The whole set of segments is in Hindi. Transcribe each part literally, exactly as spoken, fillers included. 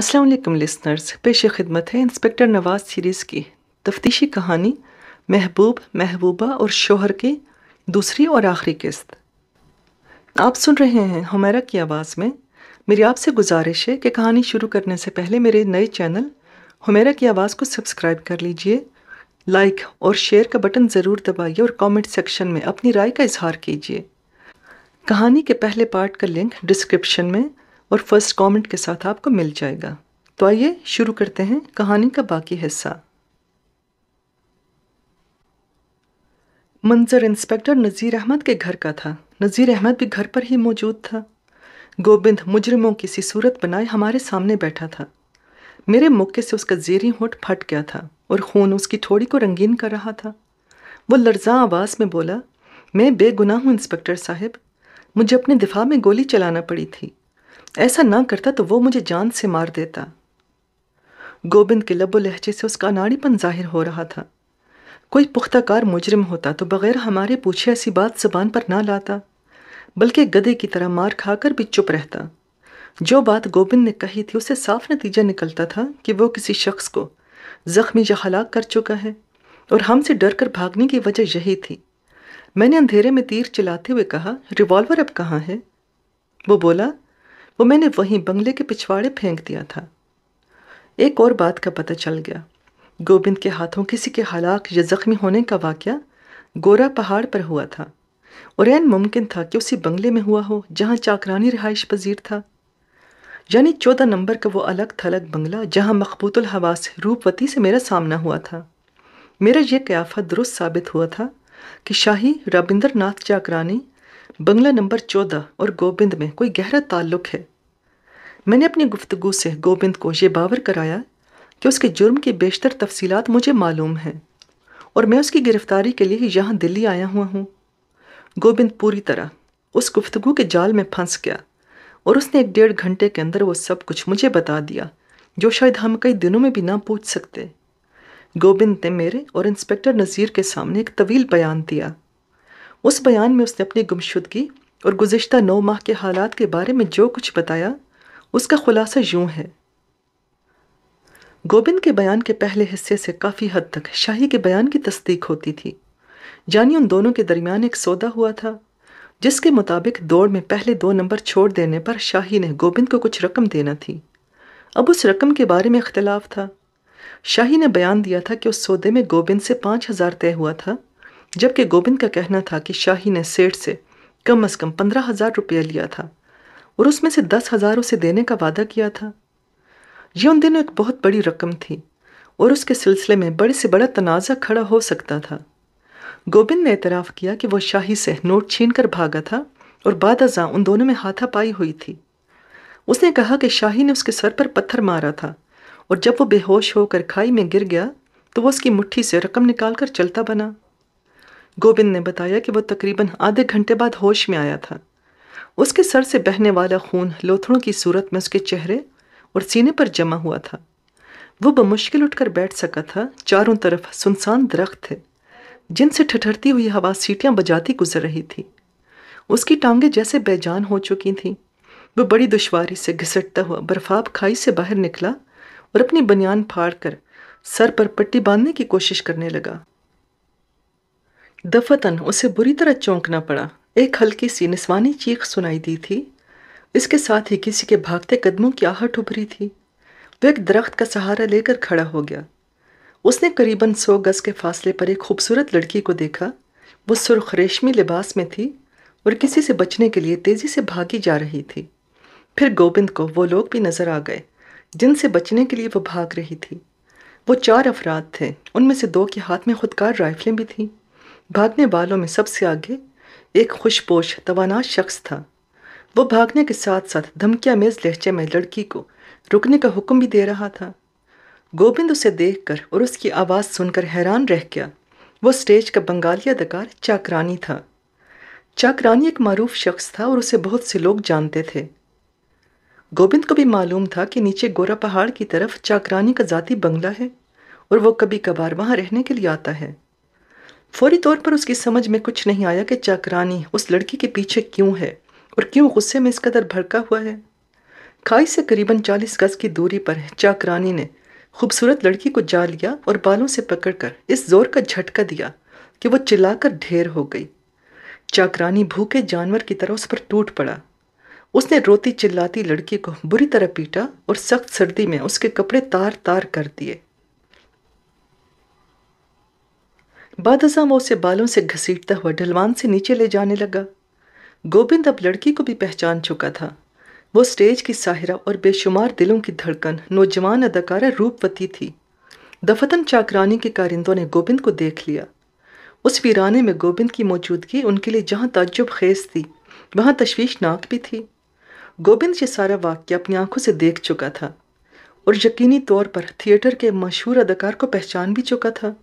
अस्सलाम वालेकुम लिसनर्स, पेश खिदमत है इंस्पेक्टर नवाज सीरीज़ की तफ्तीशी कहानी महबूब महबूबा और शोहर की दूसरी और आखिरी किस्त। आप सुन रहे हैं हुमेरा की आवाज़ में। मेरी आपसे गुजारिश है कि कहानी शुरू करने से पहले मेरे नए चैनल हुमेरा की आवाज़ को सब्सक्राइब कर लीजिए, लाइक और शेयर का बटन ज़रूर दबाइए और कॉमेंट सेक्शन में अपनी राय का इजहार कीजिए। कहानी के पहले पार्ट का लिंक डिस्क्रिप्शन में और फर्स्ट कमेंट के साथ आपको मिल जाएगा। तो आइए शुरू करते हैं कहानी का बाकी हिस्सा। मंजर इंस्पेक्टर नज़ीर अहमद के घर का था। नज़ीर अहमद भी घर पर ही मौजूद था। गोबिंद मुजरिमों की सी सूरत बनाए हमारे सामने बैठा था। मेरे मौके से उसका जेरी होंठ फट गया था और खून उसकी ठोड़ी को रंगीन कर रहा था। वो लर्जा आवाज़ में बोला, मैं बेगुनाह हूँ इंस्पेक्टर साहब, मुझे अपने दिफा में गोली चलाना पड़ी थी। ऐसा ना करता तो वो मुझे जान से मार देता। गोबिंद के लबो लहजे से उसका अनाड़ीपन जाहिर हो रहा था। कोई पुख्ताकार मुजरिम होता तो बग़ैर हमारे पूछे ऐसी बात ज़बान पर ना लाता, बल्कि गधे की तरह मार खाकर भी चुप रहता। जो बात गोबिंद ने कही थी उससे साफ नतीजा निकलता था कि वो किसी शख्स को ज़ख्मी या हलाक कर चुका है और हमसे डर कर भागने की वजह यही थी। मैंने अंधेरे में तीर चलाते हुए कहा, रिवॉल्वर अब कहाँ है? वो बोला, वो मैंने वहीं बंगले के पिछवाड़े फेंक दिया था। एक और बात का पता चल गया, गोबिंद के हाथों किसी के हलाक या ज़ख्मी होने का वाक़या गोरा पहाड़ पर हुआ था और ऐन मुमकिन था कि उसी बंगले में हुआ हो जहाँ चाकरानी रिहाइश पजीर था, यानी चौदह नंबर का वो अलग थलग बंगला जहाँ मकबूतुल हवास रूपवती से मेरा सामना हुआ था। मेरा यह क़याफा दुरुस्त साबित हुआ था कि शाही, रबिंद्रनाथ चाकरानी, बंगला नंबर चौदह और गोबिंद में कोई गहरा ताल्लुक है। मैंने अपनी गुफ्तगू से गोबिंद को यह बावर कराया कि उसके जुर्म की बेशतर तफसीलात मुझे मालूम हैं और मैं उसकी गिरफ्तारी के लिए यहाँ दिल्ली आया हुआ हूँ। गोबिंद पूरी तरह उस गुफ्तगू के जाल में फंस गया और उसने एक डेढ़ घंटे के अंदर वो सब कुछ मुझे बता दिया जो शायद हम कई दिनों में भी ना पूछ सकते। गोबिंद ने मेरे और इंस्पेक्टर नज़ीर के सामने एक तवील बयान दिया। उस बयान में उसने अपनी गुमशुदगी और गुज़िश्ता नौ माह के हालात के बारे में जो कुछ बताया उसका खुलासा यूँ है। गोबिंद के बयान के पहले हिस्से से काफ़ी हद तक शाही के बयान की तस्दीक होती थी, यानी उन दोनों के दरमियान एक सौदा हुआ था जिसके मुताबिक दौड़ में पहले दो नंबर छोड़ देने पर शाही ने गोबिंद को कुछ रकम देना थी। अब उस रकम के बारे में इख्तलाफ था। शाही ने बयान दिया था कि उस सौदे में गोबिंद से पाँच हज़ार तय हुआ था, जबकि गोबिंद का कहना था कि शाही ने सेठ से कम अज़ कम पंद्रह हज़ार रुपया लिया था और उसमें से दस हज़ार उसे देने का वादा किया था। यह उन दिनों एक बहुत बड़ी रकम थी और उसके सिलसिले में बड़े से बड़ा तनाज़ा खड़ा हो सकता था। गोबिंद ने एतराफ़ किया कि वह शाही से नोट छीन कर भागा था और बाद अज़ां उन दोनों में हाथापाई हुई थी। उसने कहा कि शाही ने उसके सर पर पत्थर मारा था और जब वो बेहोश होकर खाई में गिर गया तो वह उसकी मुट्ठी से रकम निकाल कर चलता बना। गोबिंद ने बताया कि वह तकरीबन आधे घंटे बाद होश में आया था। उसके सर से बहने वाला खून लोथड़ों की सूरत में उसके चेहरे और सीने पर जमा हुआ था। वो बमुश्किल उठकर बैठ सका था। चारों तरफ सुनसान दरख्त थे जिनसे ठठरती हुई हवा सीटियां बजाती गुजर रही थी। उसकी टांगें जैसे बेजान हो चुकी थीं। वो बड़ी दुश्वारी से घिसटता हुआ बर्फाब खाई से बाहर निकला और अपनी बनियान फाड़ कर सर पर पट्टी बांधने की कोशिश करने लगा। दफतन उसे बुरी तरह चौंकना पड़ा। एक हल्की सी निस्वानी चीख सुनाई दी थी, इसके साथ ही किसी के भागते कदमों की आहट उभरी थी। वह एक दरख्त का सहारा लेकर खड़ा हो गया। उसने करीबन सौ गज के फासले पर एक खूबसूरत लड़की को देखा। वो सुर्ख रेशमी लिबास में थी और किसी से बचने के लिए तेज़ी से भागी जा रही थी। फिर गोबिंद को वो लोग भी नज़र आ गए जिनसे बचने के लिए वो भाग रही थी। वो चार अफराद थे, उनमें से दो के हाथ में खुदकार राइफलें भी थीं। भागने वालों में सबसे आगे एक खुशपोश तवाना शख्स था। वो भागने के साथ साथ धमकीआमेज़ लहजे में लड़की को रुकने का हुक्म भी दे रहा था। गोबिंद उसे देखकर और उसकी आवाज़ सुनकर हैरान रह गया। वो स्टेज का बंगाली अदाकार चाकरानी था। चाकरानी एक मारूफ शख्स था और उसे बहुत से लोग जानते थे। गोबिंद को भी मालूम था कि नीचे गोरा पहाड़ की तरफ चाकरानी का ज़ाती बंगला है और वो कभी कभार वहाँ रहने के लिए आता है। फौरी तौर पर उसकी समझ में कुछ नहीं आया कि चाकरानी उस लड़की के पीछे क्यों है और क्यों गुस्से में इस कदर भड़का हुआ है। खाई से करीबन चालीस गज की दूरी पर चाकरानी ने खूबसूरत लड़की को जा लिया और बालों से पकड़कर इस जोर का झटका दिया कि वो चिल्लाकर ढेर हो गई। चाकरानी भूखे जानवर की तरह उस पर टूट पड़ा। उसने रोती चिल्लाती लड़की को बुरी तरह पीटा और सख्त सर्दी में उसके कपड़े तार तार कर दिए। बादशाह उसे बालों से घसीटता हुआ ढलवान से नीचे ले जाने लगा। गोबिंद अब लड़की को भी पहचान चुका था। वो स्टेज की साहिरा और बेशुमार दिलों की धड़कन नौजवान अदाकारा रूपवती थी। दफतन चाकरानी के कारिंदों ने गोबिंद को देख लिया। उस वीराने में गोबिंद की मौजूदगी उनके लिए जहाँ ताज्जुब खेज थी वहाँ तशवीशनाक भी थी। गोबिंद ये सारा वाक्य अपनी आंखों से देख चुका था और यकीनी तौर पर थिएटर के मशहूर अदाकार को पहचान भी चुका था।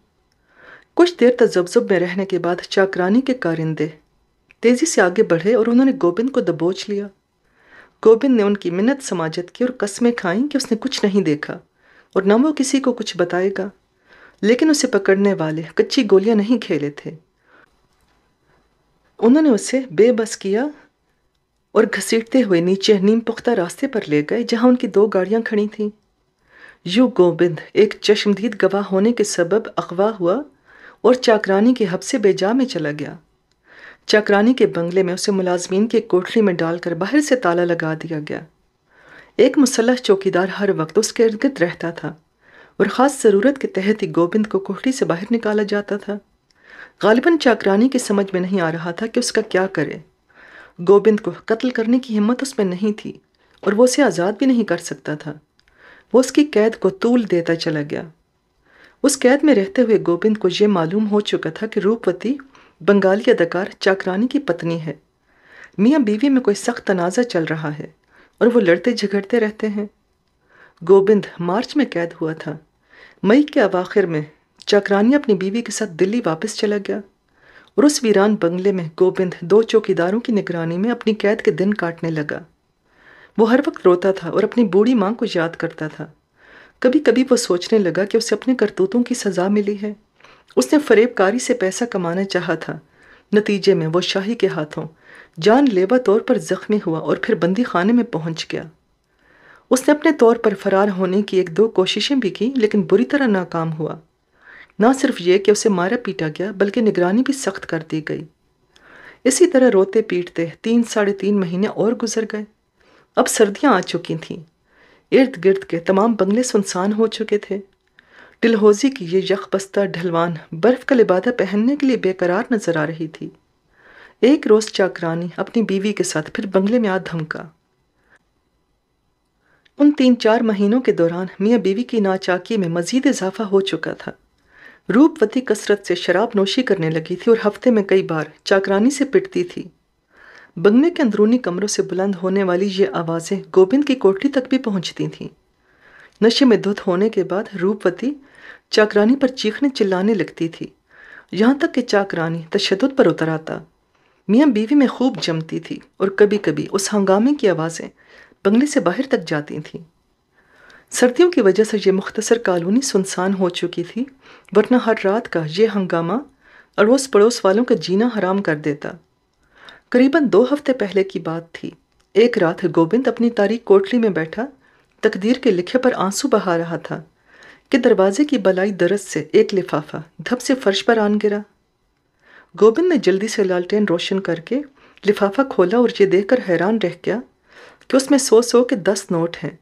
कुछ देर तजब्जुब में रहने के बाद चाकरानी के कारिंदे तेज़ी से आगे बढ़े और उन्होंने गोबिंद को दबोच लिया। गोबिंद ने उनकी मिन्नत समाजत की और कस्में खाईं कि उसने कुछ नहीं देखा और न वो किसी को कुछ बताएगा, लेकिन उसे पकड़ने वाले कच्ची गोलियां नहीं खेले थे। उन्होंने उसे बेबस किया और घसीटते हुए नीचे नीम पुख्ता रास्ते पर ले गए जहां उनकी दो गाड़ियां खड़ी थीं। यूं गोबिंद एक चश्मदीद गवाह होने के सबब अगवा हुआ और चाकरानी के हब्से बेजा में चला गया। चाकरानी के बंगले में उसे मुलाजमीन के कोठरी में डालकर बाहर से ताला लगा दिया गया। एक मुसल्लह चौकीदार हर वक्त उसके इर्द गिर्द रहता था और ख़ास ज़रूरत के तहत ही गोबिंद को कोठरी से बाहर निकाला जाता था। गालिबन चाकरानी की समझ में नहीं आ रहा था कि उसका क्या करे। गोबिंद को कत्ल करने की हिम्मत उसमें नहीं थी और वो उसे आज़ाद भी नहीं कर सकता था। वो उसकी कैद को तूल देता चला गया। उस कैद में रहते हुए गोबिंद को ये मालूम हो चुका था कि रूपवती बंगाली अदाकार चाकरानी की पत्नी है। मियाँ बीवी में कोई सख्त तनाज़ा चल रहा है और वो लड़ते झगड़ते रहते हैं। गोबिंद मार्च में कैद हुआ था। मई के अवाखिर में चाकरानी अपनी बीवी के साथ दिल्ली वापस चला गया और उस वीरान बंगले में गोबिंद दो चौकीदारों की निगरानी में अपनी कैद के दिन काटने लगा। वो हर वक्त रोता था और अपनी बूढ़ी माँ को याद करता था। कभी कभी वो सोचने लगा कि उसे अपने करतूतों की सज़ा मिली है। उसने फरेबकारी से पैसा कमाना चाहा था। नतीजे में वो शाही के हाथों जानलेवा तौर पर ज़ख्मी हुआ और फिर बंदी खाने में पहुंच गया। उसने अपने तौर पर फरार होने की एक दो कोशिशें भी की लेकिन बुरी तरह नाकाम हुआ। ना सिर्फ ये कि उसे मारा पीटा गया बल्कि निगरानी भी सख्त कर दी गई। इसी तरह रोते पीटते तीन साढ़े तीन महीने और गुजर गए। अब सर्दियाँ आ चुकी थीं। इर्द गिर्द के तमाम बंगले सुनसान हो चुके थे। डलहौजी की ये यखबस्ता ढलवान बर्फ़ का लिबादा पहनने के लिए बेकरार नजर आ रही थी। एक रोज़ चाकरानी अपनी बीवी के साथ फिर बंगले में आ धमका। उन तीन चार महीनों के दौरान मियाँ बीवी की नाचाकी में मज़ीद इजाफा हो चुका था। रूपवती कसरत से शराब नोशी करने लगी थी और हफ्ते में कई बार चाकरानी से पिटती थी। बंगले के अंदरूनी कमरों से बुलंद होने वाली ये आवाज़ें गोबिंद की कोठरी तक भी पहुंचती थीं। नशे में धुत होने के बाद रूपवती चाकरानी पर चीखने चिल्लाने लगती थी, यहाँ तक कि चाकरानी तशद्दुद पर उतर आता। मियाँ बीवी में खूब जमती थी और कभी कभी उस हंगामे की आवाज़ें बंगले से बाहर तक जाती थीं। सर्दियों की वजह से ये मुख्तसर कॉलोनी सुनसान हो चुकी थी, वरना हर रात का ये हंगामा अड़ोस पड़ोस वालों का जीना हराम कर देता। करीबन दो हफ्ते पहले की बात थी। एक रात गोबिंद अपनी तारीख कोठरी में बैठा तकदीर के लिखे पर आंसू बहा रहा था कि दरवाजे की बलाई दरस से एक लिफाफा धप से फर्श पर आन गिरा। गोबिंद ने जल्दी से लालटेन रोशन करके लिफाफा खोला और ये देखकर हैरान रह गया कि उसमें सौ सौ के दस नोट हैं।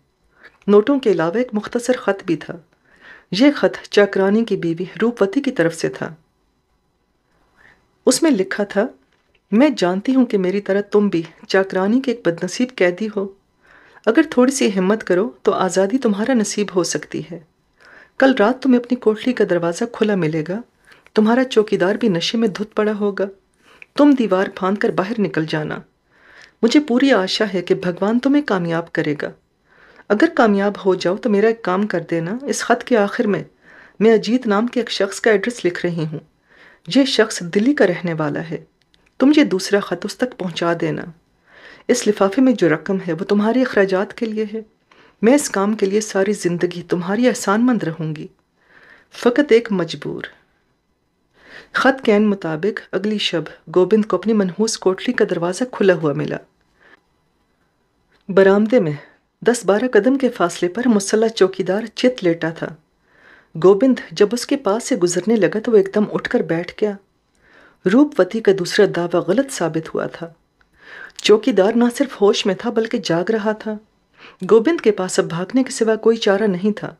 नोटों के अलावा एक मुख्तसर ख़त भी था। यह ख़त चाकरानी की बीवी रूपवती की तरफ से था। उसमें लिखा था, मैं जानती हूँ कि मेरी तरह तुम भी चाकरानी के एक बदनसीब कैदी हो। अगर थोड़ी सी हिम्मत करो तो आज़ादी तुम्हारा नसीब हो सकती है। कल रात तुम्हें अपनी कोठरी का दरवाज़ा खुला मिलेगा। तुम्हारा चौकीदार भी नशे में धुत पड़ा होगा। तुम दीवार फाँद कर बाहर निकल जाना। मुझे पूरी आशा है कि भगवान तुम्हें कामयाब करेगा। अगर कामयाब हो जाओ तो मेरा एक काम कर देना। इस ख़त के आखिर में मैं अजीत नाम के एक शख्स का एड्रेस लिख रही हूँ। यह शख्स दिल्ली का रहने वाला है। तुम ये दूसरा ख़त उस तक पहुंचा देना। इस लिफाफे में जो रकम है वो तुम्हारे अखराजात के लिए है। मैं इस काम के लिए सारी ज़िंदगी तुम्हारी एहसानमंद रहूँगी। फ़कत एक मजबूर। ख़त के मुताबिक अगली शब गोबिंद को अपनी मनहूस कोठरी का दरवाज़ा खुला हुआ मिला। बरामदे में दस बारह कदम के फासले पर मुसल्ला चौकीदार चित लेटा था। गोबिंद जब उसके पास से गुजरने लगा तो वह एकदम उठकर बैठ गया। रूपवती का दूसरा दावा गलत साबित हुआ था। चौकीदार न सिर्फ होश में था बल्कि जाग रहा था। गोबिंद के पास अब भागने के सिवा कोई चारा नहीं था।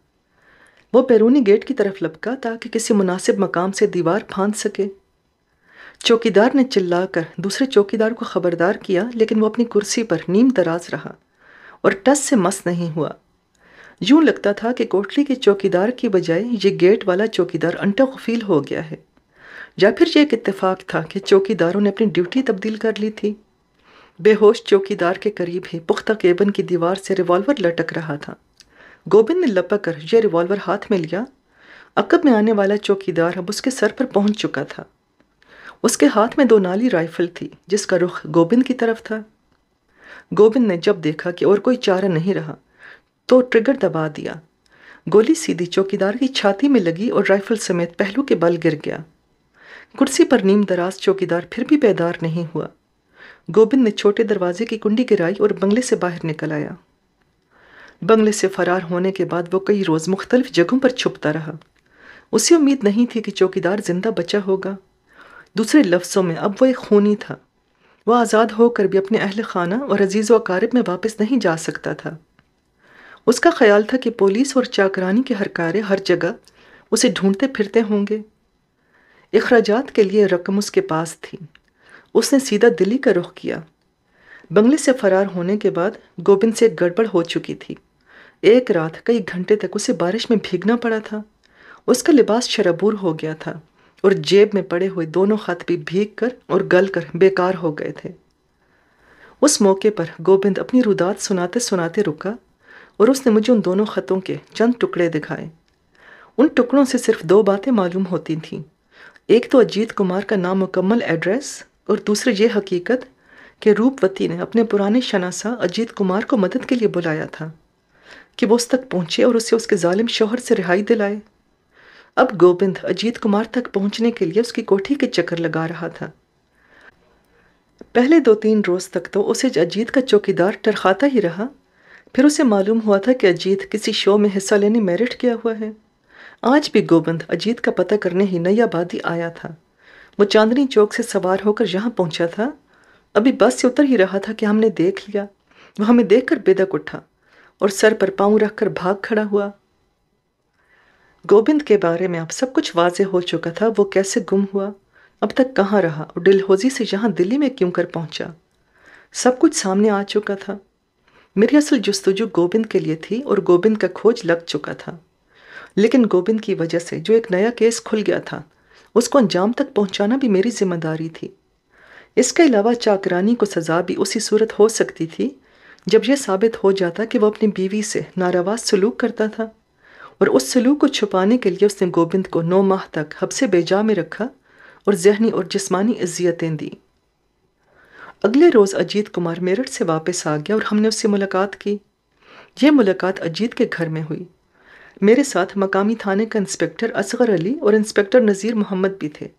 वो बैरूनी गेट की तरफ लपका ताकि किसी मुनासिब मकाम से दीवार फाँद सके। चौकीदार ने चिल्लाकर दूसरे चौकीदार को खबरदार किया, लेकिन वो अपनी कुर्सी पर नीम दराज रहा और टस से मस नहीं हुआ। यूं लगता था कि कोठली के चौकीदार की बजाय ये गेट वाला चौकीदार अंटागफील हो गया है, या फिर यह एक इत्तेफाक था कि चौकीदारों ने अपनी ड्यूटी तब्दील कर ली थी। बेहोश चौकीदार के करीब ही पुख्ता केबन की दीवार से रिवॉल्वर लटक रहा था। गोबिंद ने लपक कर यह रिवॉल्वर हाथ में लिया। अकब में आने वाला चौकीदार अब उसके सर पर पहुंच चुका था। उसके हाथ में दो नाली राइफल थी जिसका रुख गोबिंद की तरफ था। गोबिंद ने जब देखा कि और कोई चारा नहीं रहा तो ट्रिगर दबा दिया। गोली सीधी चौकीदार की छाती में लगी और राइफल समेत पहलू के बल गिर गया। कुर्सी पर नीम दराज चौकीदार फिर भी बेदार नहीं हुआ। गोबिंद ने छोटे दरवाजे की कुंडी गिराई और बंगले से बाहर निकल आया। बंगले से फरार होने के बाद वो कई रोज़ मुख्तलिफ जगहों पर छुपता रहा। उसे उम्मीद नहीं थी कि चौकीदार जिंदा बचा होगा। दूसरे लफ्ज़ों में अब वह एक खूनी था। वह आज़ाद होकर भी अपने अहल खाना और अजीज़ व अकारिब में वापस नहीं जा सकता था। उसका ख्याल था कि पुलिस और चाकरानी के हरकारे हर जगह उसे ढूंढते फिरते होंगे। इखराजात के लिए रकम उसके पास थी। उसने सीधा दिल्ली का रुख किया। बंगले से फरार होने के बाद गोबिंद से गड़बड़ हो चुकी थी। एक रात कई घंटे तक उसे बारिश में भीगना पड़ा था। उसका लिबास शराबूर हो गया था और जेब में पड़े हुए दोनों खत भी भीग कर और गल कर बेकार हो गए थे। उस मौके पर गोबिंद अपनी रुदात सुनाते सुनाते रुका और उसने मुझे उन दोनों खतों के चंद टुकड़े दिखाए। उन टुकड़ों से सिर्फ दो बातें मालूम होती थीं, एक तो अजीत कुमार का नामुकम्मल एड्रेस और दूसरे ये हकीकत कि रूपवती ने अपने पुराने शनासा अजीत कुमार को मदद के लिए बुलाया था कि वो उस तक पहुँचे और उसे उसके जालिम शोहर से रिहाई दिलाए। अब गोबिंद अजीत कुमार तक पहुंचने के लिए उसकी कोठी के चक्कर लगा रहा था। पहले दो तीन रोज़ तक तो उसे अजीत का चौकीदार टरखाता ही रहा। फिर उसे मालूम हुआ था कि अजीत किसी शो में हिस्सा लेने मेरिट गया हुआ है। आज भी गोबिंद अजीत का पता करने ही नई आबादी आया था। वो चांदनी चौक से सवार होकर यहाँ पहुँचा था। अभी बस से उतर ही रहा था कि हमने देख लिया। वह हमें देख कर बेदक उठा और सर पर पाँव रख कर भाग खड़ा हुआ। गोबिंद के बारे में अब सब कुछ वाज़े हो चुका था। वो कैसे गुम हुआ, अब तक कहाँ रहा और डलहौजी से यहाँ दिल्ली में क्यों कर पहुँचा, सब कुछ सामने आ चुका था। मेरी असल जस्तजू गोबिंद के लिए थी और गोबिंद का खोज लग चुका था। लेकिन गोबिंद की वजह से जो एक नया केस खुल गया था उसको अंजाम तक पहुँचाना भी मेरी जिम्मेदारी थी। इसके अलावा चाकरानी को सज़ा भी उसी सूरत हो सकती थी जब यह साबित हो जाता कि वह अपनी बीवी से नारवा सलूक करता था, और उस सलूक को छुपाने के लिए उसने गोबिंद को नौ माह तक हब्से बेजा में रखा और जहनी और जिस्मानी इज्जतें दी। अगले रोज़ अजीत कुमार मेरठ से वापस आ गया और हमने उससे मुलाकात की। यह मुलाकात अजीत के घर में हुई। मेरे साथ मकामी थाने का इंस्पेक्टर असगर अली और इंस्पेक्टर नज़ीर मोहम्मद भी थे।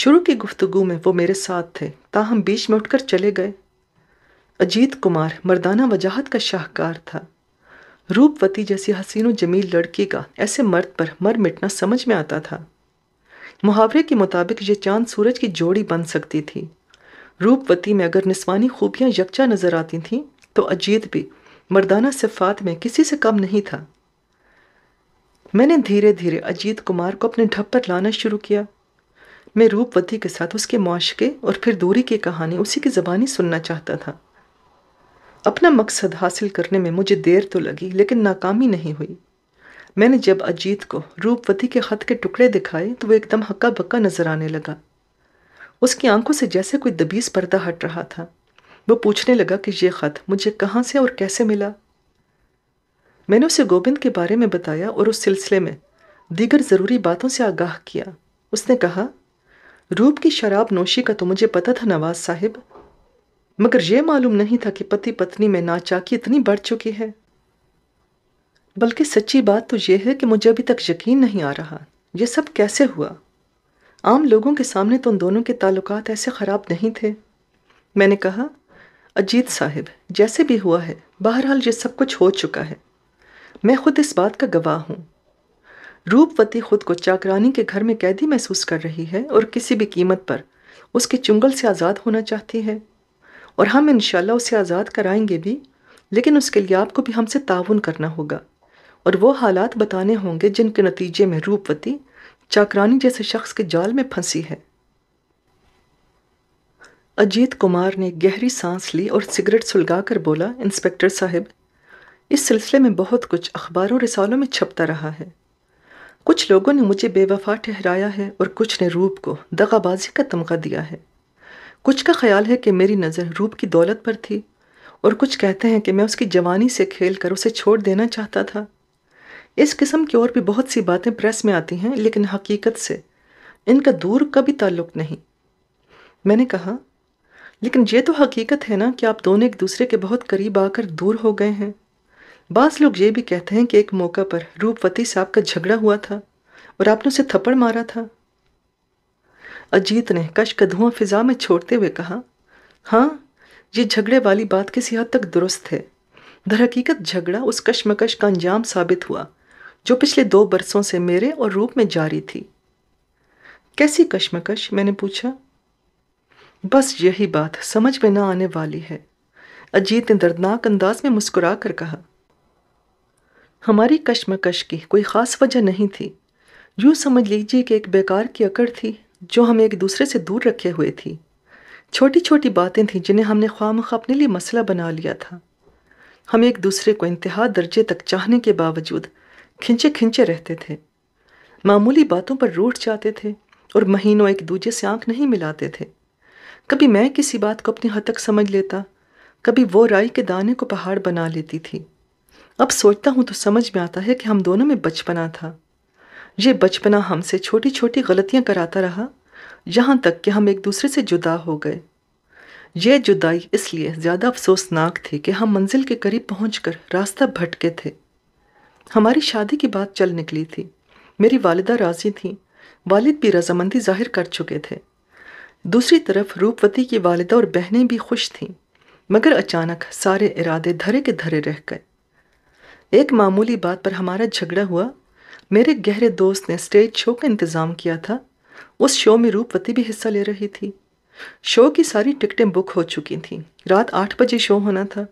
शुरू की गुफ्तगू में वो मेरे साथ थे, ताहम बीच में उठकर चले गए। अजीत कुमार मर्दाना वजाहत का शाहकार था। रूपवती जैसी हसीन व जमील लड़की का ऐसे मर्द पर मर मिटना समझ में आता था। मुहावरे के मुताबिक ये चांद सूरज की जोड़ी बन सकती थी। रूपवती में अगर निस्वानी खूबियाँ यकजा नजर आती थीं तो अजीत भी मर्दाना सिफात में किसी से कम नहीं था। मैंने धीरे धीरे अजीत कुमार को अपने ढब पर लाना शुरू किया। मैं रूपवती के साथ उसके मुआशके और फिर दूरी की कहानी उसी की ज़बानी सुनना चाहता था। अपना मकसद हासिल करने में मुझे देर तो लगी लेकिन नाकामी नहीं हुई। मैंने जब अजीत को रूपवती के ख़त के टुकड़े दिखाए तो वह एकदम हक्का बक्का नजर आने लगा। उसकी आंखों से जैसे कोई दबीज़ पर्दा हट रहा था। वो पूछने लगा कि यह ख़त मुझे कहाँ से और कैसे मिला। मैंने उसे गोबिंद के बारे में बताया और उस सिलसिले में दीगर ज़रूरी बातों से आगाह किया। उसने कहा, रूप की शराब नोशी का तो मुझे पता था नवाज साहिब, मगर यह मालूम नहीं था कि पति पत्नी में नाचाकी इतनी बढ़ चुकी है। बल्कि सच्ची बात तो यह है कि मुझे अभी तक यकीन नहीं आ रहा यह सब कैसे हुआ। आम लोगों के सामने तो उन दोनों के ताल्लुकात ऐसे ख़राब नहीं थे। मैंने कहा, अजीत साहिब, जैसे भी हुआ है, बहरहाल ये सब कुछ हो चुका है। मैं खुद इस बात का गवाह हूँ। रूपवती खुद को चाकरानी के घर में कैदी महसूस कर रही है और किसी भी कीमत पर उसके चुंगल से आज़ाद होना चाहती है, और हम इंशाल्लाह उसे आज़ाद कराएंगे भी, लेकिन उसके लिए आपको भी हमसे ताउन करना होगा और वो हालात बताने होंगे जिनके नतीजे में रूपवती चाकरानी जैसे शख्स के जाल में फंसी है। अजीत कुमार ने गहरी सांस ली और सिगरेट सुलगाकर बोला, इंस्पेक्टर साहब, इस सिलसिले में बहुत कुछ अखबारों रिसालों में छपता रहा है। कुछ लोगों ने मुझे बेवफा ठहराया है और कुछ ने रूप को दगाबाजी का तमगा दिया है। कुछ का ख्याल है कि मेरी नज़र रूप की दौलत पर थी और कुछ कहते हैं कि मैं उसकी जवानी से खेलकर उसे छोड़ देना चाहता था। इस किस्म की और भी बहुत सी बातें प्रेस में आती हैं, लेकिन हकीकत से इनका दूर कभी ताल्लुक़ नहीं। मैंने कहा, लेकिन ये तो हकीकत है ना कि आप दोनों एक दूसरे के बहुत करीब आकर दूर हो गए हैं। बास लोग ये भी कहते हैं कि एक मौका पर रूपवती साहब का झगड़ा हुआ था और आपने उसे थप्पड़ मारा था। अजीत ने कश का धुआं फिजा में छोड़ते हुए कहा, हाँ, ये झगड़े वाली बात किसी हद तक दुरुस्त है। दरहकीकत झगड़ा उस कशमकश का अंजाम साबित हुआ जो पिछले दो बरसों से मेरे और रूप में जारी थी। कैसी कशमकश? मैंने पूछा। बस यही बात समझ में ना आने वाली है, अजीत ने दर्दनाक अंदाज में मुस्कुरा कर कहा। हमारी कशमकश की कोई ख़ास वजह नहीं थी। यूँ समझ लीजिए कि एक बेकार की अकड़ थी जो हमें एक दूसरे से दूर रखे हुए थी। छोटी छोटी बातें थीं जिन्हें हमने ख्वामख्वा अपने लिए मसला बना लिया था। हम एक दूसरे को इंतहा दर्जे तक चाहने के बावजूद खिंचे खिंचे रहते थे, मामूली बातों पर रूठ जाते थे और महीनों एक दूजे से आंख नहीं मिलाते थे। कभी मैं किसी बात को अपनी हद तक समझ लेता, कभी वो राई के दाने को पहाड़ बना लेती थी। अब सोचता हूँ तो समझ में आता है कि हम दोनों में बचपना था। ये बचपना हमसे छोटी छोटी गलतियाँ कराता रहा, यहाँ तक कि हम एक दूसरे से जुदा हो गए। यह जुदाई इसलिए ज़्यादा अफसोसनाक थी कि हम मंजिल के करीब पहुँचकर रास्ता भटके थे। हमारी शादी की बात चल निकली थी। मेरी वालिदा राज़ी थी, वालिद भी रजामंदी जाहिर कर चुके थे। दूसरी तरफ रूपवती की वालिदा और बहनें भी खुश थीं, मगर अचानक सारे इरादे धरे के धरे रह गए। एक मामूली बात पर हमारा झगड़ा हुआ। मेरे गहरे दोस्त ने स्टेज शो का इंतज़ाम किया था। उस शो में रूपवती भी हिस्सा ले रही थी। शो की सारी टिकटें बुक हो चुकी थीं। रात आठ बजे शो होना था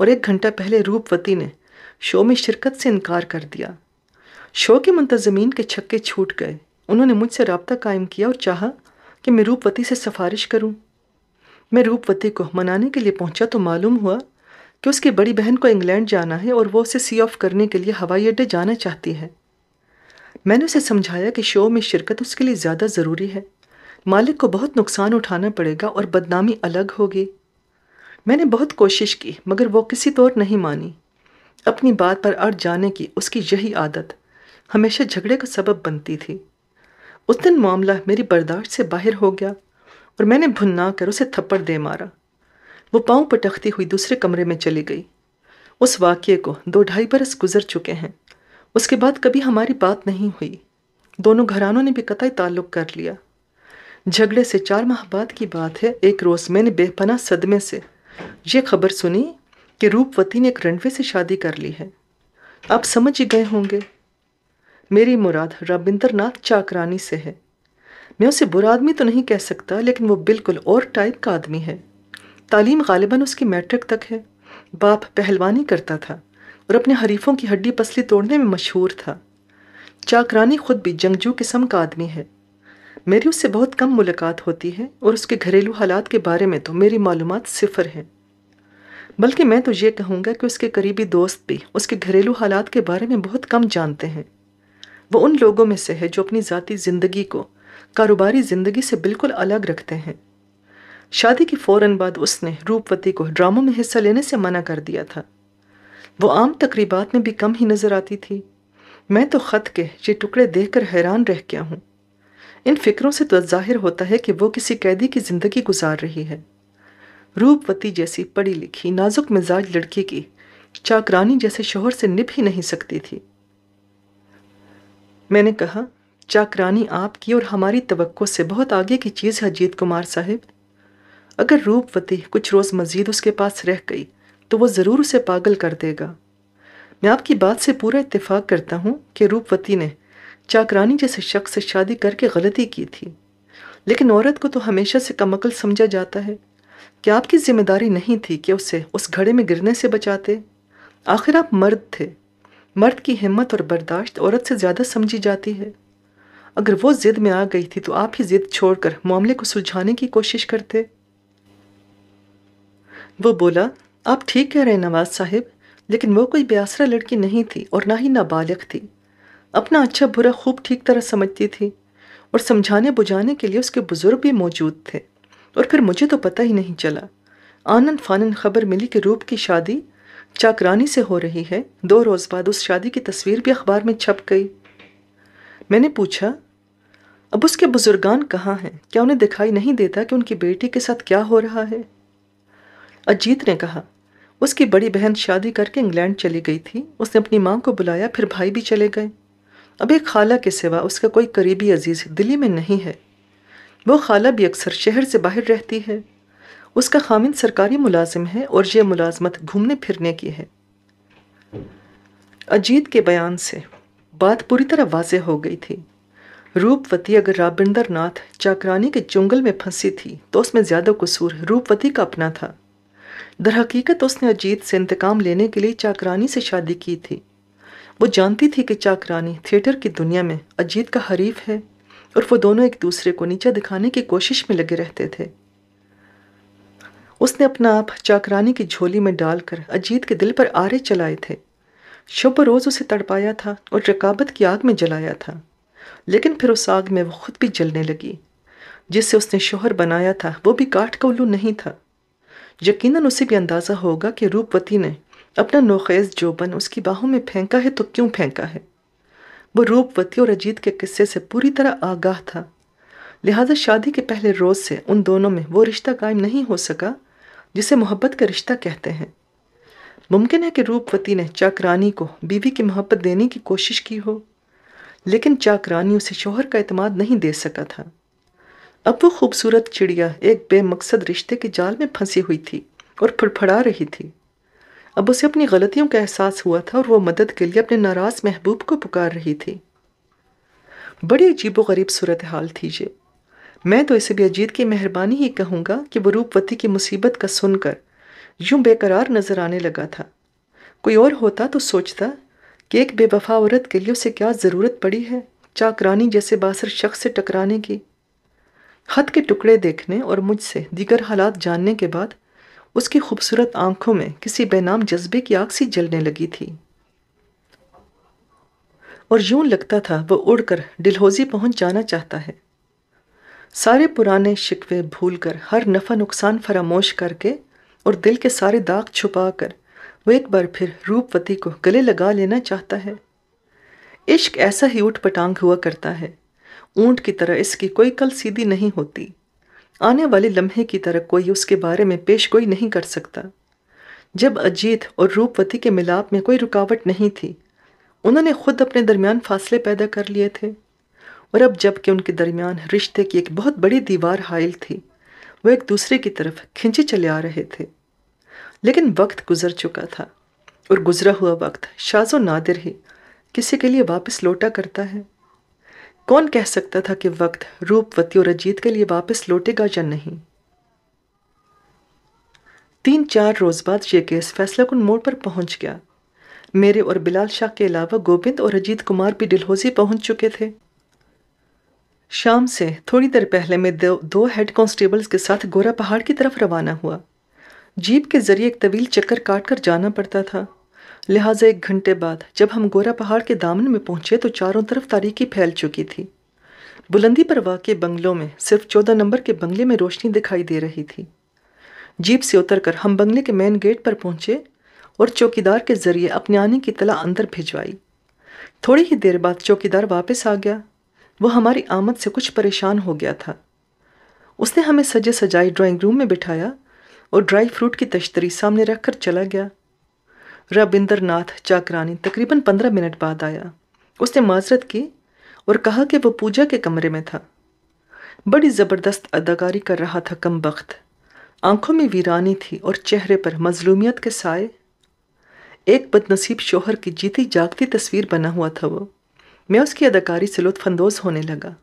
और एक घंटा पहले रूपवती ने शो में शिरकत से इनकार कर दिया। शो के मुंतज़मीन के छक्के छूट गए। उन्होंने मुझसे रब्ता कायम किया और चाहा कि मैं रूपवती से सिफारिश करूँ। मैं रूपवती को मनाने के लिए पहुँचा तो मालूम हुआ कि उसकी बड़ी बहन को इंग्लैंड जाना है और वो उसे सी ऑफ करने के लिए हवाई अड्डे जाना चाहती है। मैंने उसे समझाया कि शो में शिरकत उसके लिए ज़्यादा ज़रूरी है, मालिक को बहुत नुकसान उठाना पड़ेगा और बदनामी अलग होगी। मैंने बहुत कोशिश की मगर वो किसी तौर नहीं मानी। अपनी बात पर अड़ जाने की उसकी यही आदत हमेशा झगड़े का सबब बनती थी। उस दिन मामला मेरी बर्दाश्त से बाहर हो गया और मैंने भुना कर उसे थप्पड़ दे मारा। वो पाँव पटकती हुई दूसरे कमरे में चली गई। उस वाक़े को दो ढाई बरस गुजर चुके हैं। उसके बाद कभी हमारी बात नहीं हुई। दोनों घरानों ने भी कतई ताल्लुक़ कर लिया। झगड़े से चार माह बाद की बात है। एक रोज़ मैंने बेपनाह सदमे से ये खबर सुनी कि रूपवती ने एक रनवे से शादी कर ली है। आप समझ ही गए होंगे मेरी मुराद रबिंद्रनाथ चाकरानी से है। मैं उसे बुरा आदमी तो नहीं कह सकता, लेकिन वो बिल्कुल और टाइप का आदमी है। तालीम गालिबन उसकी मैट्रिक तक है। बाप पहलवानी करता था और अपने हरीफों की हड्डी पसली तोड़ने में मशहूर था। चाकरानी खुद भी जंगजू किस्म का आदमी है। मेरी उससे बहुत कम मुलाकात होती है और उसके घरेलू हालात के बारे में तो मेरी मालूमात सिफर है। बल्कि मैं तो ये कहूँगा कि उसके करीबी दोस्त भी उसके घरेलू हालात के बारे में बहुत कम जानते हैं। वो उन लोगों में से है जो अपनी ज़ाती ज़िंदगी को कारोबारी ज़िंदगी से बिल्कुल अलग रखते हैं। शादी के फ़ौरन बाद उसने रूपवती को ड्रामों में हिस्सा लेने से मना कर दिया था। वो आम तकरीबात में भी कम ही नज़र आती थी। मैं तो ख़त के ये टुकड़े देखकर हैरान रह गया हूँ। इन फ़िक्रों से तो ज़ाहिर होता है कि वो किसी कैदी की ज़िंदगी गुजार रही है। रूपवती जैसी पढ़ी लिखी नाजुक मिजाज लड़की की चाकरानी जैसे शोहर से निभ ही नहीं सकती थी। मैंने कहा, चाकरानी आपकी और हमारी तवक्को से बहुत आगे की चीज़ है अजीत कुमार साहब। अगर रूपवती कुछ रोज़ मज़ीद उसके पास रह गई तो वो ज़रूर उसे पागल कर देगा। मैं आपकी बात से पूरा इत्तेफाक करता हूँ कि रूपवती ने चाकरानी जैसे शख्स से शादी करके गलती की थी, लेकिन औरत को तो हमेशा से कमअकल समझा जाता है कि आपकी जिम्मेदारी नहीं थी कि उसे उस घड़े में गिरने से बचाते। आखिर आप मर्द थे। मर्द की हिम्मत और बर्दाश्त औरत से ज़्यादा समझी जाती है। अगर वो ज़िद में आ गई थी तो आप ही ज़िद छोड़कर मामले को सुलझाने की कोशिश करते। वो बोला, आप ठीक कह रहे हैं नवाज साहिब, लेकिन वो कोई बेआसरा लड़की नहीं थी और ना ही नाबालिग थी। अपना अच्छा बुरा खूब ठीक तरह समझती थी और समझाने बुझाने के लिए उसके बुज़ुर्ग भी मौजूद थे। और फिर मुझे तो पता ही नहीं चला, आनन फानन खबर मिली कि रूप की शादी चाकरानी से हो रही है। दो रोज़ बाद उस शादी की तस्वीर भी अखबार में छप गई। मैंने पूछा, अब उसके बुजुर्गान कहाँ हैं? क्या उन्हें दिखाई नहीं देता कि उनकी बेटी के साथ क्या हो रहा है? अजीत ने कहा, उसकी बड़ी बहन शादी करके इंग्लैंड चली गई थी। उसने अपनी माँ को बुलाया, फिर भाई भी चले गए। अब एक खाला के सिवा उसका कोई करीबी अजीज़ दिल्ली में नहीं है। वो खाला भी अक्सर शहर से बाहर रहती है। उसका खामिद सरकारी मुलाजिम है और यह मुलाजमत घूमने फिरने की है। अजीत के बयान से बात पूरी तरह वाज़े हो गई थी। रूपवती अगर राबिंद्रनाथ चाकरानी के जंगल में फंसी थी तो उसमें ज़्यादा कसूर रूपवती का अपना था। दरहकीकत उसने अजीत से इंतकाम लेने के लिए चाकरानी से शादी की थी। वो जानती थी कि चाकरानी थिएटर की दुनिया में अजीत का हरीफ है और वो दोनों एक दूसरे को नीचा दिखाने की कोशिश में लगे रहते थे। उसने अपना आप चाकरानी की झोली में डालकर अजीत के दिल पर आरे चलाए थे। शब रोज़ उसे तड़पाया था और रकाबत की आग में जलाया था, लेकिन फिर उस आग में वो खुद भी जलने लगी। जिससे उसने शोहर बनाया था वो भी काठ का उल्लू नहीं था। यकीनन उसे भी अंदाज़ा होगा कि रूपवती ने अपना नोखेज जोबन उसकी बाहों में फेंका है तो क्यों फेंका है। वो रूपवती और अजीत के किस्से से पूरी तरह आगाह था, लिहाजा शादी के पहले रोज़ से उन दोनों में वो रिश्ता कायम नहीं हो सका जिसे मोहब्बत का रिश्ता कहते हैं। मुमकिन है कि रूपवती ने चाकरानी को बीवी की मोहब्बत देने की कोशिश की हो, लेकिन चाकरानी उसे शोहर का एतमाद नहीं दे सका था। अब वो खूबसूरत चिड़िया एक बेमकसद रिश्ते के जाल में फंसी हुई थी और फड़फड़ा रही थी। अब उसे अपनी गलतियों का एहसास हुआ था और वो मदद के लिए अपने नाराज़ महबूब को पुकार रही थी। बड़ी अजीब व गरीब सूरत हाल थी ये। मैं तो इसे भी अजीत की मेहरबानी ही कहूँगा कि वो रूपवती की मुसीबत का सुनकर यूं बेकरार नज़र आने लगा था। कोई और होता तो सोचता कि एक बेवफा औरत के लिए उसे क्या ज़रूरत पड़ी है चाकरानी जैसे बासर शख्स से टकराने की। ख़त के टुकड़े देखने और मुझसे दीगर हालात जानने के बाद उसकी खूबसूरत आंखों में किसी बेनाम जज्बे की आग सी जलने लगी थी और यूं लगता था वो उड़कर डलहौजी पहुंच जाना चाहता है। सारे पुराने शिकवे भूलकर, हर नफ़ा नुकसान फरामोश करके और दिल के सारे दाग छुपाकर वो एक बार फिर रूपवती को गले लगा लेना चाहता है। इश्क ऐसा ही उठ पटांग हुआ करता है। ऊंट की तरह इसकी कोई कल सीधी नहीं होती। आने वाले लम्हे की तरह कोई उसके बारे में पेश गोई नहीं कर सकता। जब अजीत और रूपवती के मिलाप में कोई रुकावट नहीं थी, उन्होंने खुद अपने दरमियान फासले पैदा कर लिए थे और अब जबकि उनके दरमियान रिश्ते की एक बहुत बड़ी दीवार हायल थी, वो एक दूसरे की तरफ खिंचे चले आ रहे थे। लेकिन वक्त गुजर चुका था और गुजरा हुआ वक्त शाज़ो नादिर ही किसी के लिए वापस लौटा करता है। कौन कह सकता था कि वक्त रूपवती और अजीत के लिए वापस लौटेगा या नहीं। तीन चार रोज़ बाद ये केस फैसलाकुन मोड़ पर पहुंच गया। मेरे और बिलाल शाह के अलावा गोबिंद और अजीत कुमार भी डलहौजी पहुंच चुके थे। शाम से थोड़ी देर पहले मैं दो, दो हेड कांस्टेबल्स के साथ गोरा पहाड़ की तरफ रवाना हुआ। जीप के ज़रिए एक तवील चक्कर काट कर जाना पड़ता था, लिहाजा एक घंटे बाद जब हम गोरा पहाड़ के दामन में पहुंचे तो चारों तरफ तारीकी फैल चुकी थी। बुलंदी पर वाक़े बंगलों में सिर्फ चौदह नंबर के बंगले में रोशनी दिखाई दे रही थी। जीप से उतरकर हम बंगले के मेन गेट पर पहुंचे और चौकीदार के ज़रिए अपने आने की तला अंदर भिजवाई। थोड़ी ही देर बाद चौकीदार वापस आ गया। वो हमारी आमद से कुछ परेशान हो गया था। उसने हमें सजे सजाई ड्राइंग रूम में बिठाया और ड्राई फ्रूट की तश्तरी सामने रख कर चला गया। रबिंद्रनाथ चाकरानी तकरीबन पंद्रह मिनट बाद आया। उसने माजरत की और कहा कि वो पूजा के कमरे में था। बड़ी ज़बरदस्त अदाकारी कर रहा था कमबख्त। आंखों में वीरानी थी और चेहरे पर मजलूमियत के साए। एक बदनसीब शोहर की जीती जागती तस्वीर बना हुआ था वो। मैं उसकी अदाकारी से लुत्फानंदोज़ होने लगा।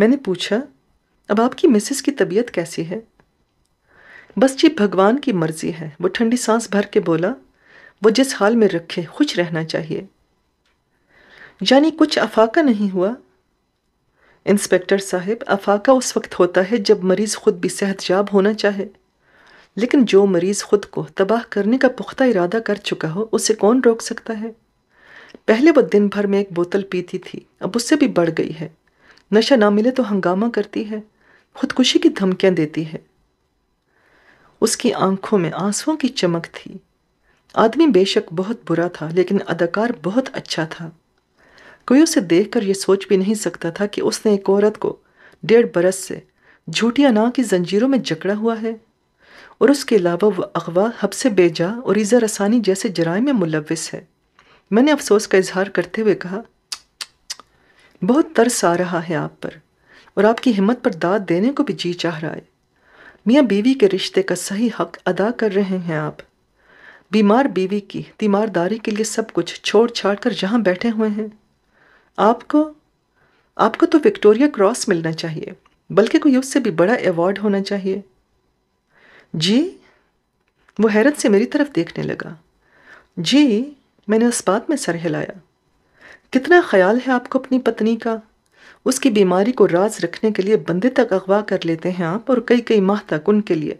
मैंने पूछा, अब आपकी मिसेस की तबीयत कैसी है? बस जी भगवान की मर्जी है, वो ठंडी सांस भर के बोला। वो जिस हाल में रखे खुश रहना चाहिए। यानी कुछ अफाका नहीं हुआ? इंस्पेक्टर साहब, अफाका उस वक्त होता है जब मरीज़ ख़ुद भी सेहतयाब होना चाहे, लेकिन जो मरीज़ ख़ुद को तबाह करने का पुख्ता इरादा कर चुका हो उसे कौन रोक सकता है। पहले वो दिन भर में एक बोतल पीती थी, अब उससे भी बढ़ गई है। नशा ना मिले तो हंगामा करती है, खुदकुशी की धमकियां देती है। उसकी आंखों में आंसुओं की चमक थी। आदमी बेशक बहुत बुरा था, लेकिन अदाकार बहुत अच्छा था। कोई उसे देखकर यह सोच भी नहीं सकता था कि उसने एक औरत को डेढ़ बरस से झूठी अना की जंजीरों में जकड़ा हुआ है, और उसके अलावा वह अगवा, हब्से बेजा और इज़ा रसानी जैसे जराइम में मुलविस है। मैंने अफसोस का इजहार करते हुए कहा, बहुत तरस आ रहा है आप पर, और आपकी हिम्मत पर दाद देने को भी जी चाह रहा है। मियाँ बीवी के रिश्ते का सही हक अदा कर रहे हैं आप। बीमार बीवी की तीमारदारी के लिए सब कुछ छोड़ छाड़ कर यहाँ बैठे हुए हैं। आपको आपको तो विक्टोरिया क्रॉस मिलना चाहिए, बल्कि कोई उससे भी बड़ा अवार्ड होना चाहिए। जी? वो हैरत से मेरी तरफ देखने लगा। जी, मैंने उस बात में सर हिलाया। कितना ख्याल है आपको अपनी पत्नी का। उसकी बीमारी को राज रखने के लिए बंदे तक अगवा कर लेते हैं आप, और कई कई माह तक उनके लिए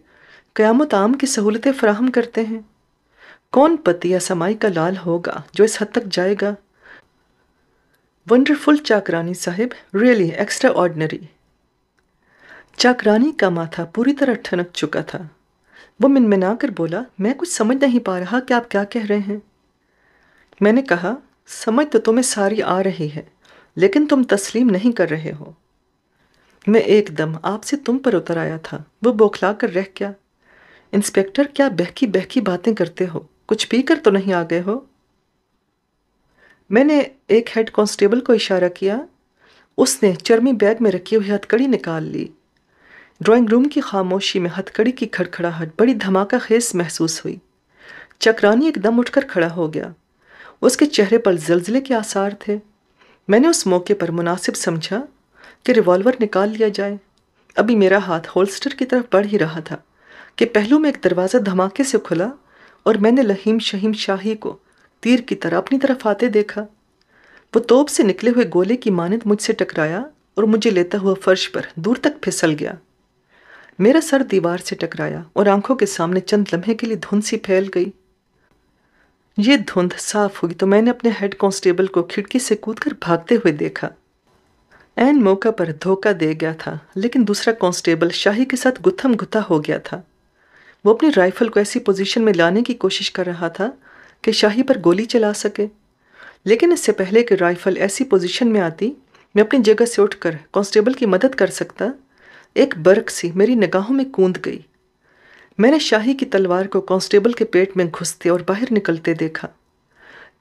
क़यामत आम की सहूलतें फ़राहम करते हैं। कौन पति या समाई का लाल होगा जो इस हद तक जाएगा। वंडरफुल चाकरानी साहिब, रियली एक्स्ट्रा ऑर्डनरी। चाकरानी का माथा पूरी तरह ठनक चुका था। वो मिनमिना कर बोला, मैं कुछ समझ नहीं पा रहा कि आप क्या कह रहे हैं। मैंने कहा, समझ तो तुम्हें सारी आ रही है, लेकिन तुम तस्लीम नहीं कर रहे हो। मैं एकदम आपसे तुम पर उतर आया था। वो बौखला कर रह गया। इंस्पेक्टर, क्या बहकी बहकी बातें करते हो, कुछ पी कर तो नहीं आ गए हो। मैंने एक हेड कांस्टेबल को इशारा किया। उसने चर्मी बैग में रखी हुई हथकड़ी निकाल ली। ड्राइंग रूम की खामोशी में हथकड़ी की खड़खड़ाहट बड़ी धमाका खेस महसूस हुई। चकरानी एकदम उठकर खड़ा हो गया। उसके चेहरे पर जलजले के आसार थे। मैंने उस मौके पर मुनासिब समझा कि रिवॉल्वर निकाल लिया जाए। अभी मेरा हाथ होल्स्टर की तरफ बढ़ ही रहा था कि पहलू में एक दरवाज़ा धमाके से खुला और मैंने लहीम शहीम शाही को तीर की तरह अपनी तरफ आते देखा। वो तोप से निकले हुए गोले की मानद मुझसे टकराया और मुझे लेता हुआ फर्श पर दूर तक फिसल गया। मेरा सर दीवार से टकराया और आंखों के सामने चंद लम्हे के लिए धुंध सी फैल गई। ये धुंध साफ हुई तो मैंने अपने हेड कांस्टेबल को खिड़की से कूदकर भागते हुए देखा। एन मौका पर धोखा दे गया था, लेकिन दूसरा कांस्टेबल शाही के साथ गुत्थम गुत्था हो गया था। वो अपनी राइफल को ऐसी पोजीशन में लाने की कोशिश कर रहा था कि शाही पर गोली चला सके, लेकिन इससे पहले कि राइफल ऐसी पोजीशन में आती मैं अपनी जगह से उठकर कांस्टेबल की मदद कर सकता, एक बर्क सी मेरी निगाहों में कूद गई। मैंने शाही की तलवार को कांस्टेबल के पेट में घुसते और बाहर निकलते देखा।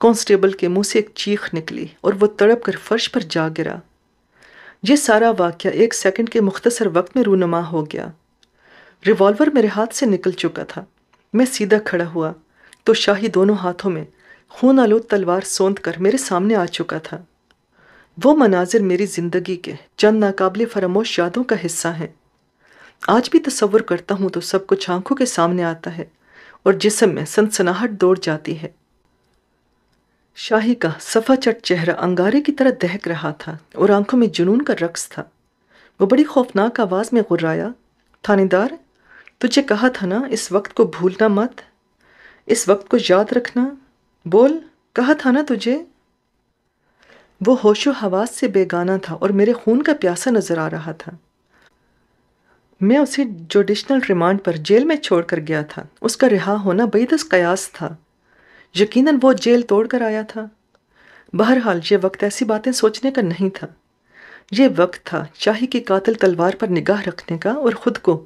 कांस्टेबल के मुंह से एक चीख निकली और वो तड़प कर फर्श पर जा गिरा। यह सारा वाक़या एक सेकंड के मुख्तसर वक्त में रूनुमा हो गया। रिवॉल्वर मेरे हाथ से निकल चुका था। मैं सीधा खड़ा हुआ तो शाही दोनों हाथों में खून आलूद तलवार सौंध कर मेरे सामने आ चुका था। वो मनाजिर मेरी ज़िंदगी के चंद नाकाबिले फरामोश यादों का हिस्सा हैं। आज भी तसव्वुर करता हूँ तो सब कुछ आंखों के सामने आता है और जिस्म में सनसनाहट दौड़ जाती है। शाही का सफ़ा चट चेहरा अंगारे की तरह दहक रहा था और आंखों में जुनून का रक्स था। वो बड़ी खौफनाक आवाज़ में गुर्राया, थानेदार, तुझे कहा था ना इस वक्त को भूलना मत, इस वक्त को याद रखना। बोल, कहा था ना तुझे। वो होशो हवास से बेगाना था और मेरे खून का प्यासा नज़र आ रहा था। मैं उसे जुडिशनल रिमांड पर जेल में छोड़कर गया था। उसका रिहा होना बेदस कयास था। यकीनन वो जेल तोड़कर आया था। बहरहाल ये वक्त ऐसी बातें सोचने का नहीं था। ये वक्त था शाही की कातिल तलवार पर निगाह रखने का और ख़ुद को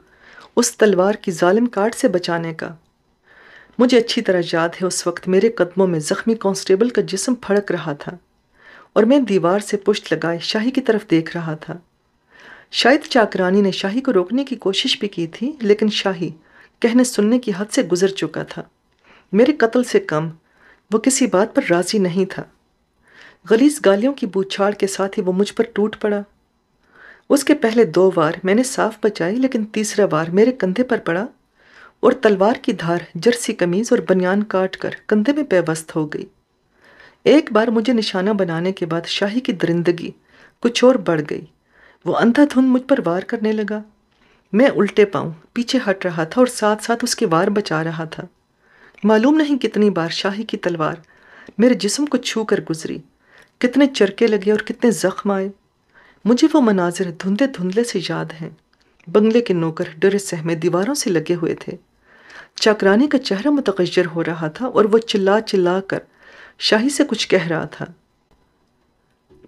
उस तलवार की जालिम काट से बचाने का। मुझे अच्छी तरह याद है उस वक्त मेरे कदमों में ज़ख्मी कांस्टेबल का जिस्म फड़क रहा था और मैं दीवार से पुश्त लगाए शाही की तरफ देख रहा था। शायद चाकरानी ने शाही को रोकने की कोशिश भी की थी, लेकिन शाही कहने सुनने की हद से गुजर चुका था। मेरे कत्ल से कम वो किसी बात पर राजी नहीं था। गलीज़ गालियों की बौछार के साथ ही वो मुझ पर टूट पड़ा। उसके पहले दो बार मैंने साफ बचाई, लेकिन तीसरा बार मेरे कंधे पर पड़ा और तलवार की धार जर्सी कमीज और बनियान काट कर कंधे में पेवस्त हो गई। एक बार मुझे निशाना बनाने के बाद शाही की दरिंदगी कुछ और बढ़ गई। वो अंधाधुंध मुझ पर वार करने लगा। मैं उल्टे पाँव पीछे हट रहा था और साथ साथ उसके वार बचा रहा था। मालूम नहीं कितनी बार शाही की तलवार मेरे जिस्म को छू कर गुजरी, कितने चरके लगे और कितने जख्म आए। मुझे वो मनाजिर धुंधले धुंधले से याद हैं। बंगले के नौकर डरे सहमे दीवारों से लगे हुए थे। चाकरानी का चेहरा मुतगज्जर हो रहा था और वो चिल्ला चिल्ला कर शाही से कुछ कह रहा था।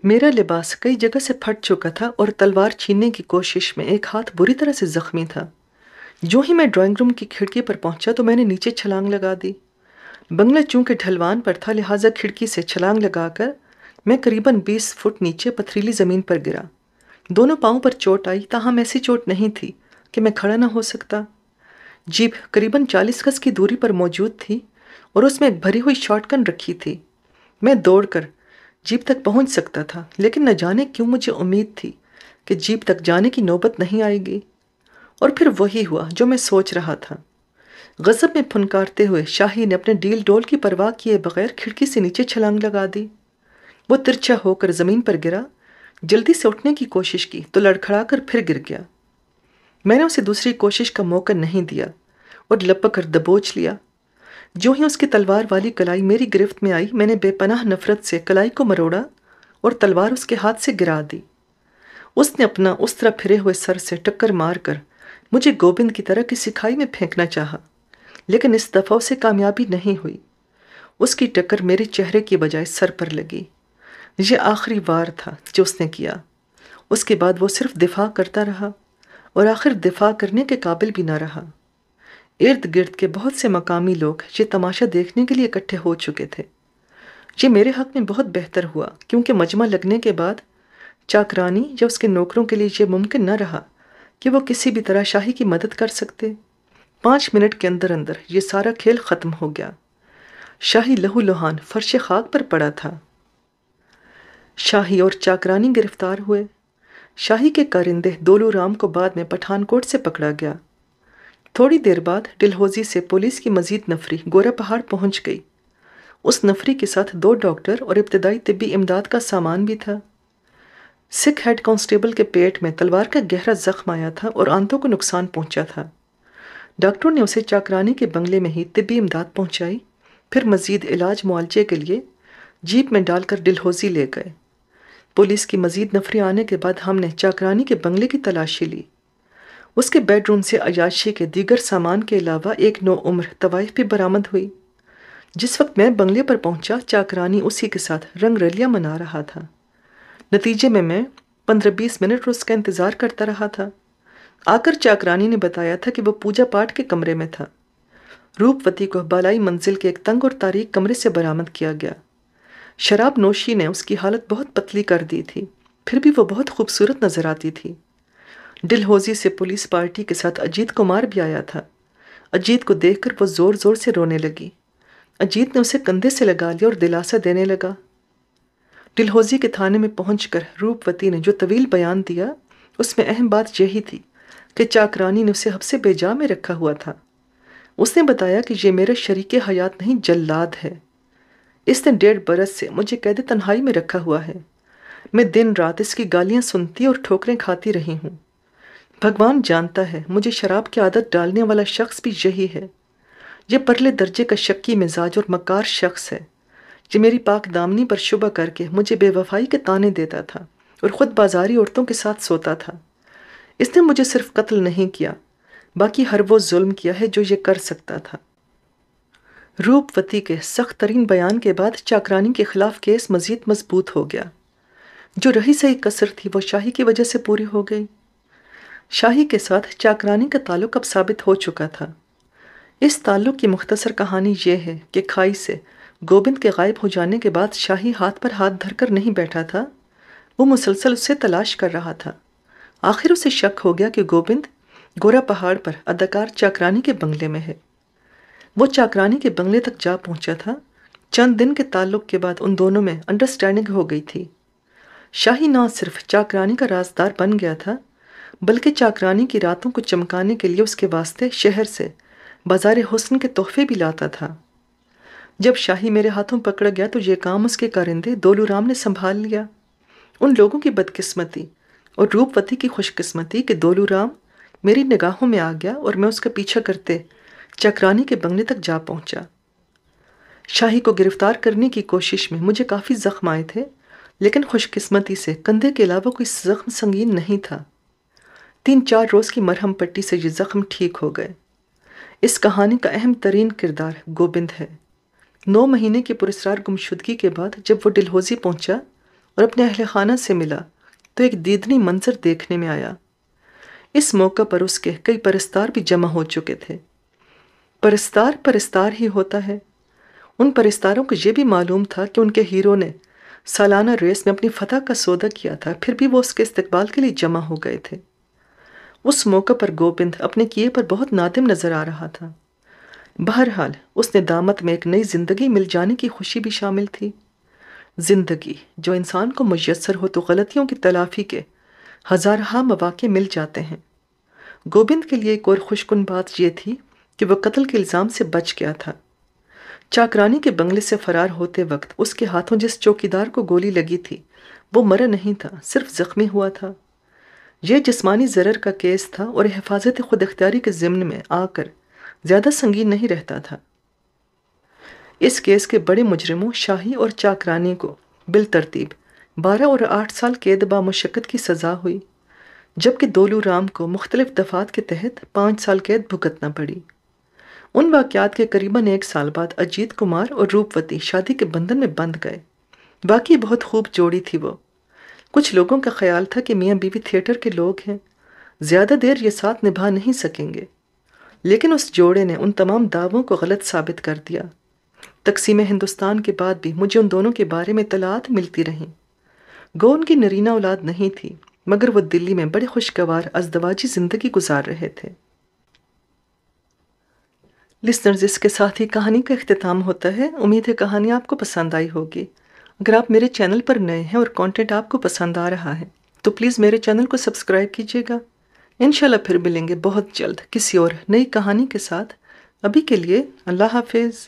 मेरा लिबास कई जगह से फट चुका था और तलवार छीनने की कोशिश में एक हाथ बुरी तरह से जख्मी था। जो ही मैं ड्राइंग रूम की खिड़की पर पहुंचा तो मैंने नीचे छलांग लगा दी। बंगला चूंकि ढलवान पर था, लिहाजा खिड़की से छलांग लगाकर मैं करीबन बीस फुट नीचे पथरीली ज़मीन पर गिरा। दोनों पाँव पर चोट आई, ताहम ऐसी चोट नहीं थी कि मैं खड़ा ना हो सकता। जीप करीबन चालीस गज की दूरी पर मौजूद थी और उसमें एक भरी हुई शॉटगन रखी थी। मैं दौड़कर जीप तक पहुंच सकता था, लेकिन न जाने क्यों मुझे उम्मीद थी कि जीप तक जाने की नौबत नहीं आएगी। और फिर वही हुआ जो मैं सोच रहा था। गज़ब में फुनकारते हुए शाही ने अपने डील डोल की परवाह किए बगैर खिड़की से नीचे छलांग लगा दी। वो तिरछा होकर ज़मीन पर गिरा। जल्दी से उठने की कोशिश की तो लड़खड़ा कर फिर गिर गया। मैंने उसे दूसरी कोशिश का मौका नहीं दिया और लपक कर दबोच लिया। जो ही उसकी तलवार वाली कलाई मेरी गिरफ्त में आई, मैंने बेपनाह नफरत से कलाई को मरोड़ा और तलवार उसके हाथ से गिरा दी। उसने अपना उस तरह फिरे हुए सर से टक्कर मार कर मुझे गोबिंद की तरह की सिखाई में फेंकना चाहा, लेकिन इस दफ़ा उसे कामयाबी नहीं हुई। उसकी टक्कर मेरे चेहरे की बजाय सर पर लगी। ये आखिरी वार था जो उसने किया। उसके बाद वो सिर्फ दिफा करता रहा और आखिर दिफा करने के काबिल भी ना रहा। इर्द गिर्द के बहुत से मकामी लोग ये तमाशा देखने के लिए इकट्ठे हो चुके थे। ये मेरे हक़ में बहुत बेहतर हुआ, क्योंकि मजमा लगने के बाद चाकरानी या उसके नौकरों के लिए यह मुमकिन न रहा कि वो किसी भी तरह शाही की मदद कर सकते। पाँच मिनट के अंदर अंदर ये सारा खेल ख़त्म हो गया। शाही लहू लुहान फर्श खाक पर पड़ा था। शाही और चाकरानी गिरफ्तार हुए। शाही के कारिंदे दोलू राम को बाद में पठानकोट से पकड़ा गया। थोड़ी देर बाद डलहौजी से पुलिस की मजीद नफरी गोरा पहाड़ पहुंच गई। उस नफरी के साथ दो डॉक्टर और इब्तदाई तिब्बी इमदाद का सामान भी था। सिख हेड कांस्टेबल के पेट में तलवार का गहरा जख्म आया था और आंतों को नुकसान पहुंचा था। डॉक्टरों ने उसे चाकरानी के बंगले में ही तिब्बी इमदाद पहुँचाई, फिर मजीद इलाज मुआलजे के लिए जीप में डालकर डलहौजी ले गए। पुलिस की मजीद नफरी आने के बाद हमने चाकरानी के बंगले की तलाशी ली। उसके बेडरूम से अयाशी के दीगर सामान के अलावा एक नौ उम्र तवाइफ भी बरामद हुई। जिस वक्त मैं बंगले पर पहुंचा, चाकरानी उसी के साथ रंग रलियाँ मना रहा था। नतीजे में मैं पंद्रह बीस मिनट उसका इंतज़ार करता रहा था। आकर चाकरानी ने बताया था कि वह पूजा पाठ के कमरे में था। रूपवती को बालाई मंजिल के एक तंग और तारीक कमरे से बरामद किया गया। शराब नोशी ने उसकी हालत बहुत पतली कर दी थी, फिर भी वो बहुत खूबसूरत नज़र आती थी। डलहौजी से पुलिस पार्टी के साथ अजीत कुमार भी आया था। अजीत को देखकर वो ज़ोर ज़ोर से रोने लगी। अजीत ने उसे कंधे से लगा लिया और दिलासा देने लगा। डलहौजी के थाने में पहुंचकर रूपवती ने जो तवील बयान दिया, उसमें अहम बात यही थी कि चाकरानी ने उसे हब्से बेजा में रखा हुआ था। उसने बताया कि ये मेरा शरीक हयात नहीं जल्लाद है। इसने डेढ़ बरस से मुझे कैद तन्हाई में रखा हुआ है। मैं दिन रात इसकी गालियाँ सुनती और ठोकरें खाती रही हूँ। भगवान जानता है मुझे शराब की आदत डालने वाला शख्स भी यही है। यह परले दर्जे का शक्की मिजाज और मकार शख्स है जो मेरी पाक दामनी पर शुबा करके मुझे बेवफाई के ताने देता था और ख़ुद बाजारी औरतों के साथ सोता था। इसने मुझे सिर्फ कत्ल नहीं किया, बाकी हर वो जुल्म किया है जो ये कर सकता था। रूपवती के सख्त तरीन बयान के बाद चाकरानी के खिलाफ केस मजीद मजबूत हो गया। जो रही सही कसर थी वो शाही की वजह से पूरी हो गई। शाही के साथ चाकरानी का ताल्लुक अब साबित हो चुका था। इस ताल्लुक की मुख्तसर कहानी यह है कि खाई से गोबिंद के गायब हो जाने के बाद शाही हाथ पर हाथ धरकर नहीं बैठा था। वो मुसलसल उससे तलाश कर रहा था। आखिर उसे शक हो गया कि गोबिंद गोरा पहाड़ पर अदाकार चाकरानी के बंगले में है। वो चाकरानी के बंगले तक जा पहुंचा था। चंद दिन के ताल्लुक के बाद उन दोनों में अंडरस्टैंडिंग हो गई थी। शाही ना सिर्फ चाकरानी का राजदार बन गया था बल्कि चाकरानी की रातों को चमकाने के लिए उसके वास्ते शहर से बाजार हुस्न के तोहफे भी लाता था। जब शाही मेरे हाथों पकड़ा गया तो ये काम उसके कारिंदे दोलू राम ने संभाल लिया। उन लोगों की बदकिस्मती और रूपवती की खुशकिस्मती कि दोलू राम मेरी निगाहों में आ गया और मैं उसका पीछा करते चाकरानी के बंगले तक जा पहुंचा। शाही को गिरफ्तार करने की कोशिश में मुझे काफ़ी जख्म आए थे लेकिन खुशकिस्मती से कंधे के अलावा कोई जख्म संगीन नहीं था। तीन चार रोज़ की मरहम पट्टी से ये जख्म ठीक हो गए। इस कहानी का अहम तरीन किरदार गोबिंद है। नौ महीने की पुरस्कार गुमशुदगी के बाद जब वो डलहौजी पहुंचा और अपने अहल खाना से मिला तो एक दीदनी मंजर देखने में आया। इस मौका पर उसके कई परस्तार भी जमा हो चुके थे। परस्तार परस्तार ही होता है। उन परस्तारों को ये भी मालूम था कि उनके हीरो ने सालाना रेस में अपनी फतह का सौदा किया था, फिर भी वो उसके इस्तकबाल के लिए जमा हो गए थे। उस मौके पर गोबिंद अपने किए पर बहुत नादिम नज़र आ रहा था। बहरहाल उसने दामत में एक नई ज़िंदगी मिल जाने की खुशी भी शामिल थी। ज़िंदगी जो इंसान को मुयस्सर हो तो गलतियों की तलाफ़ी के हज़ारहा मौक़े मिल जाते हैं। गोबिंद के लिए एक और खुशकुन बात यह थी कि वह कत्ल के इल्ज़ाम से बच गया था। चाकरानी के बंगले से फ़रार होते वक्त उसके हाथों जिस चौकीदार को गोली लगी थी वो मरा नहीं था, सिर्फ ज़ख्मी हुआ था। यह जिस्मानी ज़रर का केस था और हिफाजत खुद अख्तियारी के ज़िम्न में आकर ज़्यादा संगीन नहीं रहता था। इस केस के बड़े मुजरिमों शाही और चाकरानी को बिल तरतीब बारह और आठ साल कैद बा मुशक्कत की सज़ा हुई जबकि दोलू राम को मुख्तलिफ दफ़ात के तहत पाँच साल कैद भुगतना पड़ी। उन वाक़यात के करीबन एक साल बाद अजीत कुमार और रूपवती शादी के बंधन में बंध गए। बाकी बहुत खूब जोड़ी थी वो। कुछ लोगों का ख्याल था कि मियाँ बीवी थिएटर के लोग हैं, ज़्यादा देर ये साथ निभा नहीं सकेंगे, लेकिन उस जोड़े ने उन तमाम दावों को गलत साबित कर दिया। तकसीम हिंदुस्तान के बाद भी मुझे उन दोनों के बारे में इतलात मिलती रहीं। गो उनकी नरीना औलाद नहीं थी मगर वो दिल्ली में बड़े खुशगवार अज़दवाजी ज़िंदगी गुजार रहे थे। लिसनर्स, इसके साथ ही कहानी का अख्तिताम होता है। उम्मीद है कहानी आपको पसंद आई होगी। अगर आप मेरे चैनल पर नए हैं और कंटेंट आपको पसंद आ रहा है तो प्लीज़ मेरे चैनल को सब्सक्राइब कीजिएगा। इंशाल्लाह फिर मिलेंगे बहुत जल्द किसी और नई कहानी के साथ। अभी के लिए अल्लाह हाफिज़।